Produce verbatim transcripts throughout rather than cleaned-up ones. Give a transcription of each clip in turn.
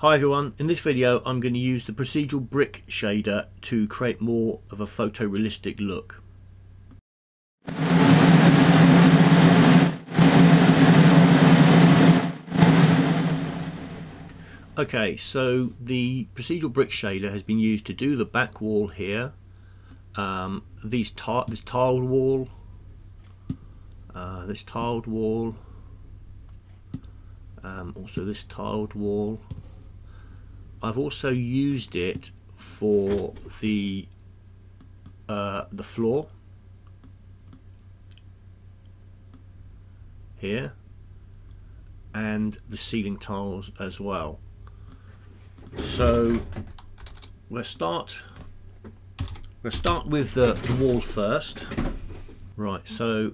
Hi everyone, in this video I'm going to use the procedural brick shader to create more of a photorealistic look. Okay, so the procedural brick shader has been used to do the back wall here, um, these ti- this tiled wall, uh, this tiled wall, um, also this tiled wall. I've also used it for the uh, the floor here and the ceiling tiles as well. So we'll start we'll start with the, the wall first. Right, so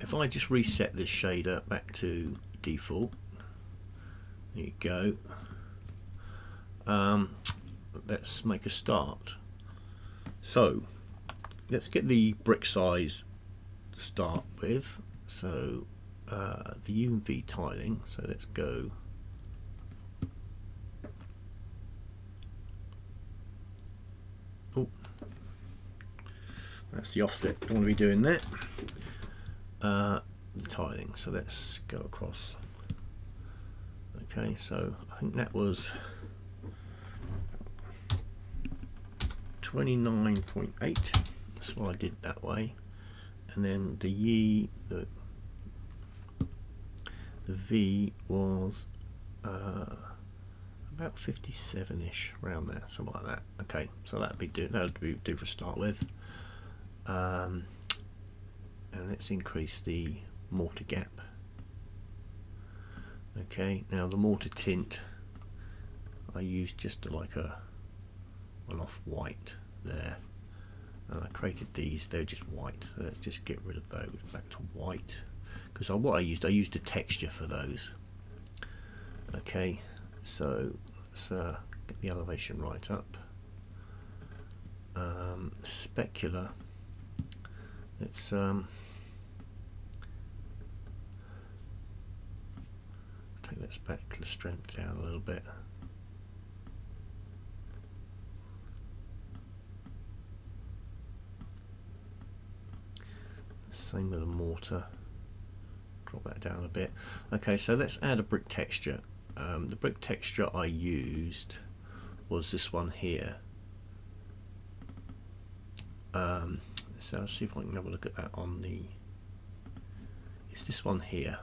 if I just reset this shader back to default, there you go. Um, let's make a start. So let's get the brick size to start with. So uh, the U V tiling. So let's go. Oh, that's the offset. Don't want to be doing that. Uh, the tiling. So let's go across. Okay. So I think that was twenty-nine point eight, that's why I did that way, and then the Y, the, the V was uh, about fifty-seven-ish, around there, something like that. Okay, so that'd be do that'd be do for a start with, um, and let's increase the mortar gap. Okay, now the mortar tint I used just like a an off-white there, and I created these, they're just white, so let's just get rid of those, back to white, because I, what I used, I used a texture for those. Okay, so let's uh, get the elevation right up. Um, specular, let's um, take that specular strength down a little bit. Same with the mortar, drop that down a bit. Okay, so let's add a brick texture. Um, the brick texture I used was this one here. Um, so let's see if I can have a look at that on the, it's this one here.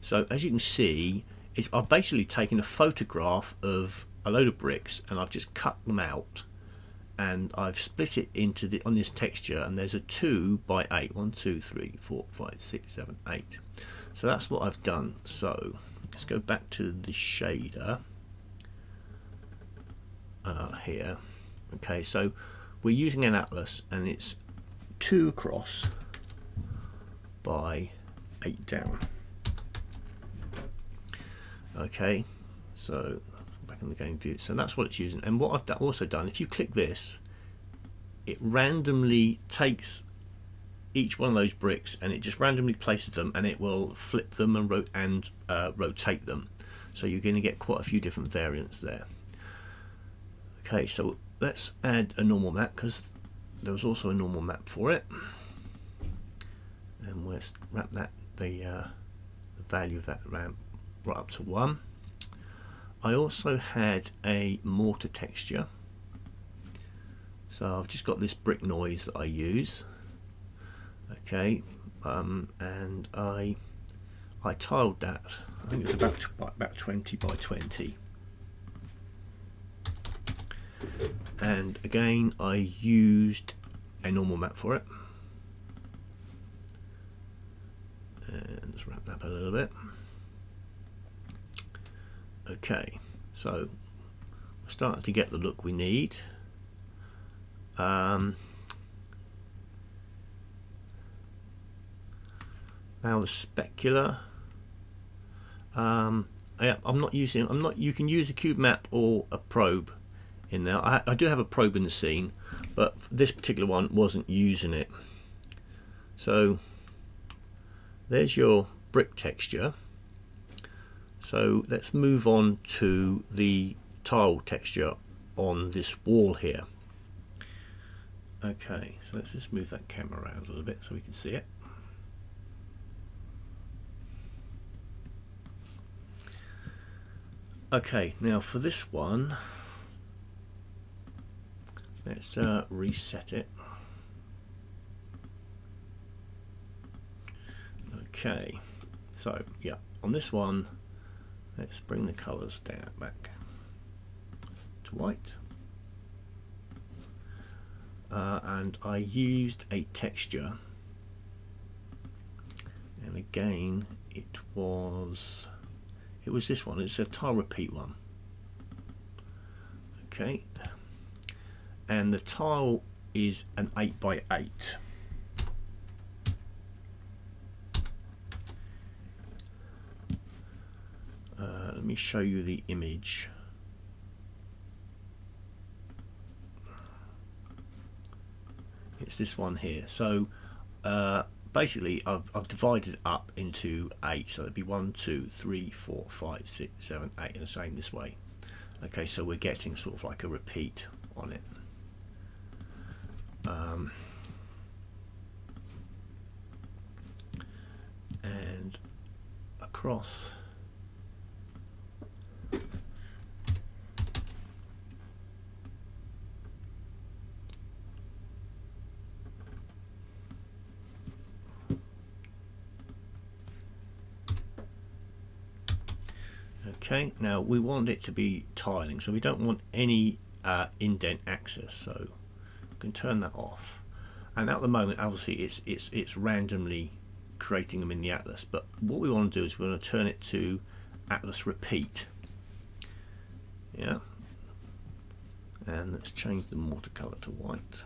So as you can see, it's, I've basically taken a photograph of a load of bricks and I've just cut them out. And I've split it into the on this texture, and there's a two by eight, one, two, three, four, five, six, seven, eight. So that's what I've done. So let's go back to the shader uh, here. Okay, so we're using an atlas, and it's two across by eight down. Okay, so in the game view, so that's what it's using. And what I've also done, if you click this, it randomly takes each one of those bricks and it just randomly places them, and it will flip them and, ro and uh, rotate them, so you're going to get quite a few different variants there. Okay, so let's add a normal map, because there was also a normal map for it, and we'll wrap that the, uh, the value of that ramp right up to one. I also had a mortar texture, so I've just got this brick noise that I use. Okay, um, and I I tiled that. I think it's about about twenty by twenty. And again, I used a normal map for it. And just wrap that up a little bit. Okay, so we're starting to get the look we need. Um, now the specular. Um, I, I'm not using. I'm not. You can use a cube map or a probe in there. I, I do have a probe in the scene, but this particular one wasn't using it. So there's your brick texture. So let's move on to the tile texture on this wall here. Okay, so let's just move that camera around a little bit so we can see it. Okay, now for this one, let's uh, reset it. Okay, so yeah, on this one, let's bring the colors down back to white. Uh, and I used a texture, and again it was it was this one. It's a tile repeat one. Okay, and the tile is an eight by eight. Uh, let me show you the image. It's this one here. So uh, basically I've, I've divided up into eight, so it'd be one, two, three, four, five, six, seven, eight, and the same this way. Okay, so we're getting sort of like a repeat on it. Um, and across . Okay, now we want it to be tiling, so we don't want any uh, indent access, so we can turn that off. And at the moment, obviously, it's it's it's randomly creating them in the atlas, but what we want to do is we want to turn it to atlas repeat. Yeah, and let's change the mortar color to white.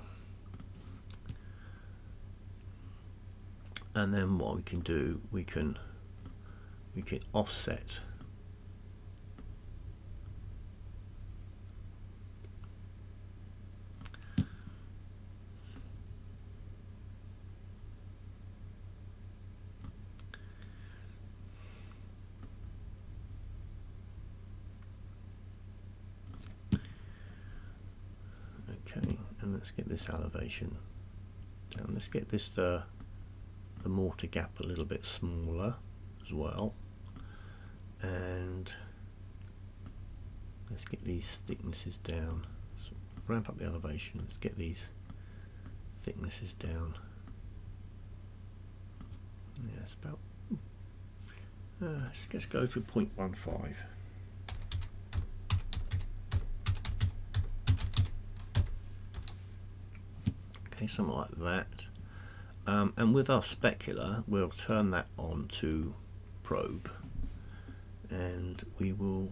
And then what we can do, we can we can offset. Let's get this elevation down. Let's get this uh, the mortar gap a little bit smaller as well, and let's get these thicknesses down. So ramp up the elevation. Let's get these thicknesses down. Yeah, it's about. Uh, let's go to zero point one five. Okay, something like that, um, and with our specular we'll turn that on to probe, and we will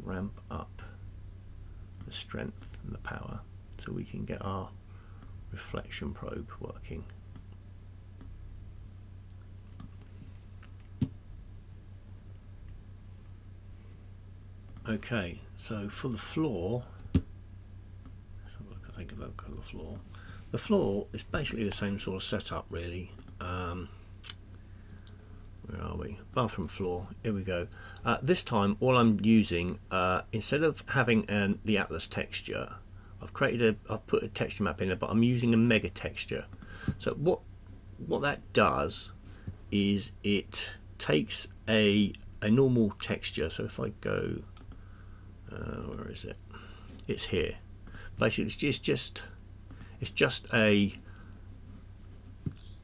ramp up the strength and the power so we can get our reflection probe working. Okay, so for the floor, let's have a look, take a look at the floor. The floor is basically the same sort of setup, really. Um, where are we? Bathroom floor. Here we go. Uh, this time, all I'm using, uh, instead of having an, the Atlas texture, I've created a, I've put a texture map in there, but I'm using a mega texture. So what what that does is it takes a a normal texture. So if I go. Uh, where is it? It's here. Basically, it's just just it's just a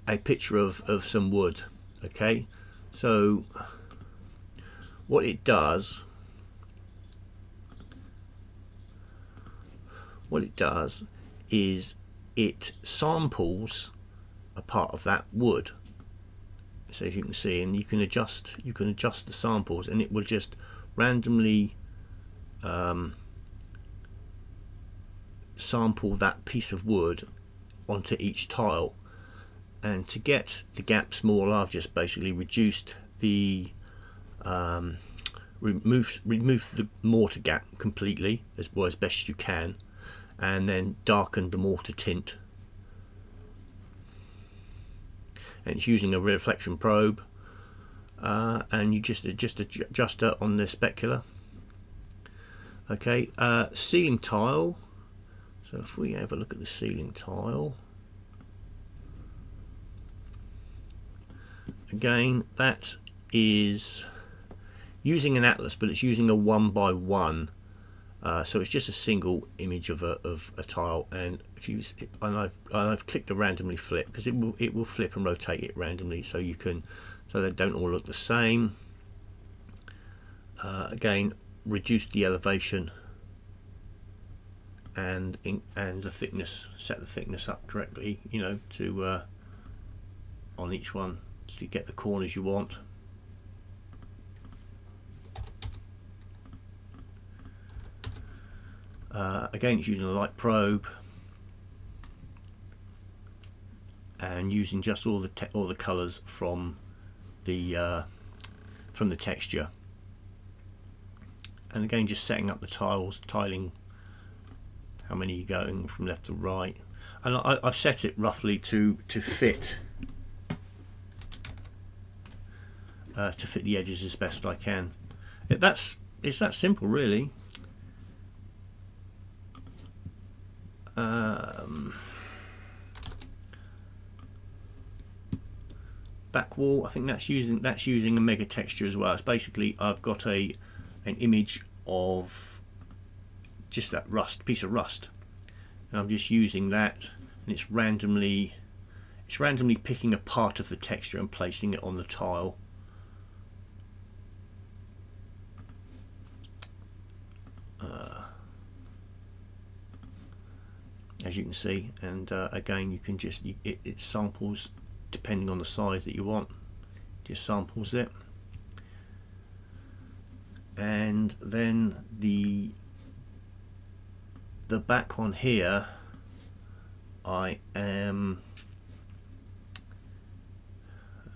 a picture of of some wood. Okay, so what it does, what it does is it samples a part of that wood. So as you can see, and you can adjust you can adjust the samples, and it will just randomly Um, sample that piece of wood onto each tile. And to get the gap smaller, I've just basically reduced the um, remove remove the mortar gap completely as well as best you can, and then darken the mortar tint. and it's using a reflection probe, uh, and you just just adjust it on the specular. Okay, uh, ceiling tile. So if we have a look at the ceiling tile, again, that is using an atlas, but it's using a one by one. Uh, so it's just a single image of a of a tile, and if you and I've and I've clicked the randomly flip because it will it will flip and rotate it randomly, so you can so they don't all look the same. Uh, again, reduce the elevation and in, and the thickness. Set the thickness up correctly, you know, to uh, on each one to get the corners you want. Uh, again, it's using a light probe and using just all the te all the colours from the uh, from the texture. And again, just setting up the tiles, tiling. How many you're going from left to right, and I, I've set it roughly to to fit uh, to fit the edges as best I can. It, that's it's that simple, really. Um, back wall, I think that's using that's using a mega texture as well. It's basically I've got a an image of just that rust piece of rust, and I'm just using that, and it's randomly it's randomly picking a part of the texture and placing it on the tile. Uh, as you can see, and uh, again, you can just you, it, it samples depending on the size that you want, just samples it. And then the the back one here, I am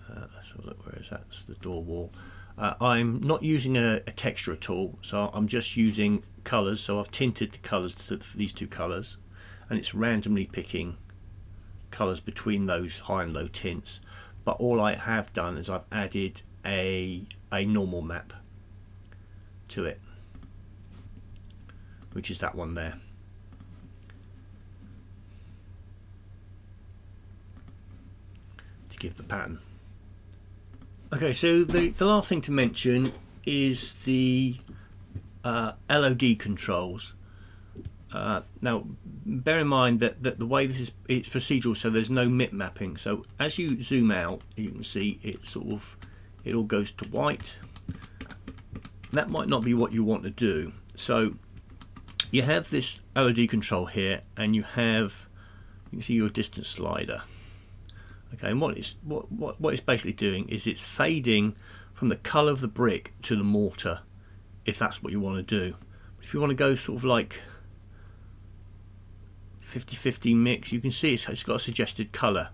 uh, so look, where is that? That's the door wall. uh, I'm not using a, a texture at all, so I'm just using colors. So I've tinted the colors to these two colors, and it's randomly picking colors between those high and low tints. But all I have done is I've added a a normal map to it, which is that one there. To give the pattern. Okay, so the, the last thing to mention is the uh, L O D controls. Uh, now, bear in mind that, that the way this is, it's procedural, so there's no M I P mapping. So as you zoom out, you can see it sort of, it all goes to white. That might not be what you want to do. So you have this L O D control here, and you have, you can see your distance slider. Okay, and what it's, what, what, what it's basically doing is it's fading from the colour of the brick to the mortar, if that's what you want to do. If you want to go sort of like fifty fifty mix, you can see it's, it's got a suggested colour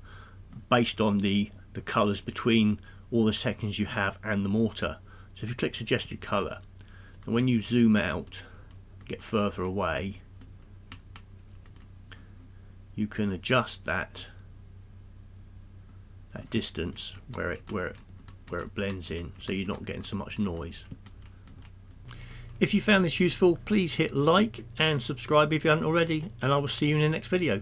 based on the the colours between all the sections you have and the mortar. So if you click suggested colour, and when you zoom out, get further away, you can adjust that that distance where it where it where it blends in, so you're not getting so much noise. If you found this useful, please hit like and subscribe if you haven't already, and I will see you in the next video.